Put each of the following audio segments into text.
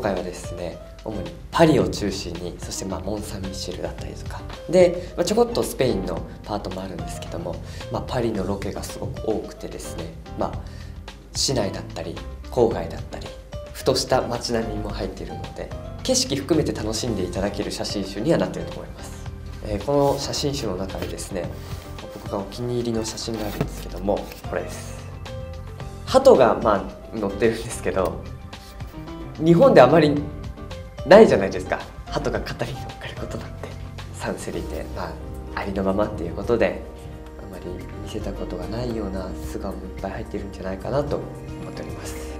今回はですね、主にパリを中心に、そしてモン・サン・ミシェルだったりとかで、ちょこっとスペインのパートもあるんですけども、パリのロケがすごく多くてですね、市内だったり郊外だったりふとした街並みも入っているので、景色含めて楽しんでいただける写真集にはなっていると思います。この写真集の中でですね、僕がお気に入りの写真があるんですけども、これです。鳩が載ってるんですけど、日本であまりないじゃないですか、鳩が肩に乗っかることなんて。サンセリでありのままっていうことで、あまり見せたことがないような素顔もいっぱい入ってるんじゃないかなと思っております。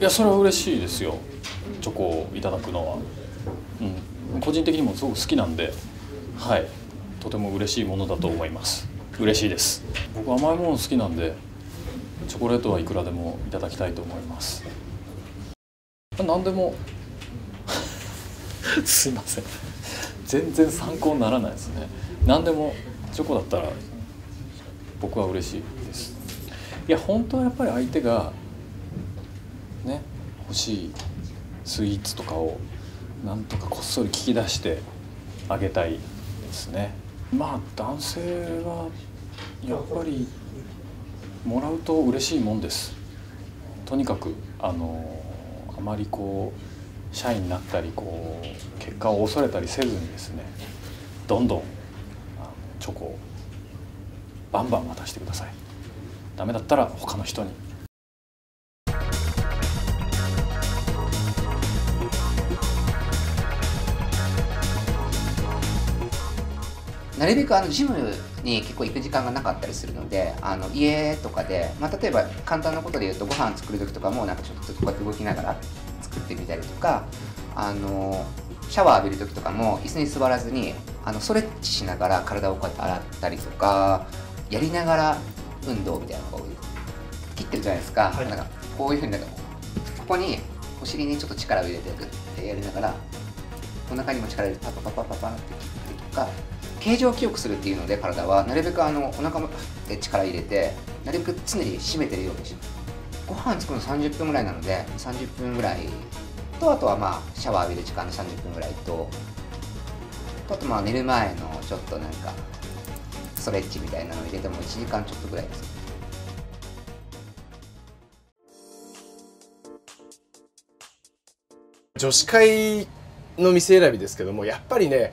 いや、それは嬉しいですよ、チョコをいただくのは。個人的にもすごく好きなんで、とても嬉しいものだと思います。嬉しいです。僕甘いもの好きなんで、チョコレートはいくらでもいただきたいと思います。何でもすいません、全然参考にならないですね。何でもチョコだったら僕は嬉しいです。いや、本当はやっぱり相手がね、欲しいスイーツとかをなんとかこっそり聞き出してあげたいですね。男性はやっぱりもらうと嬉しいもんです。とにかくあまり社員になったり結果を恐れたりせずにですね、どんどんチョコをバンバン渡してください。ダメだったら他の人に。なるべくジムに結構行く時間がなかったりするので、家とかで、例えば簡単なことで言うと、ご飯作る時とかもちょっとこうやって動きながら作ってみたりとか、シャワー浴びる時とかも椅子に座らずにストレッチしながら体をこうやって洗ったりとか、やりながら運動みたいなのが多い。切ってるじゃないですか、なんかこういうふうにここにお尻にちょっと力を入れてグッてやりながら、お腹にも力を入れてパパパパパパって切ったりとか。形状を記憶するっていうので、体はなるべくお腹も力入れて、なるべく常に締めてるようにします。ご飯作るの30分ぐらいなので、30分ぐらいと、あとはシャワー浴びる時間の30分ぐらいと、あと寝る前のちょっとストレッチみたいなのを入れても1時間ちょっとぐらいです。女子会の店選びですけども、やっぱりね、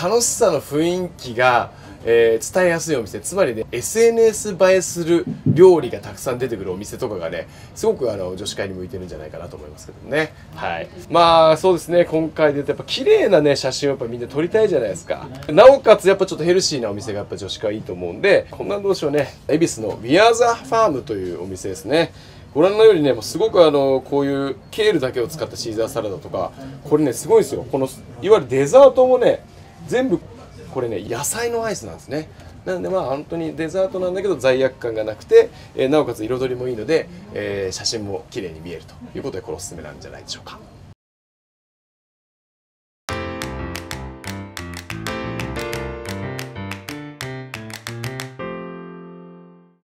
楽しさの雰囲気が、伝えやすいお店、つまりね、SNS 映えする料理がたくさん出てくるお店とかがね、すごく女子会に向いてるんじゃないかなと思いますけどね。そうですね、今回でやっぱ綺麗なね、写真をみんな撮りたいじゃないですか。なおかつやっぱちょっとヘルシーなお店がやっぱ女子会いいと思うんで、こんなんどうしようね。恵比寿のWe Are The Farmというお店ですね。ご覧のようにね、もうすごくこういうケールだけを使ったシーザーサラダとか、これね、すごいですよ。この、いわゆるデザートもね、全部、これね、野菜のアイスなんですね。なんで本当にデザートなんだけど罪悪感がなくて、なおかつ彩りもいいので、写真も綺麗に見えるということで、これおすすめなんじゃないでしょうか。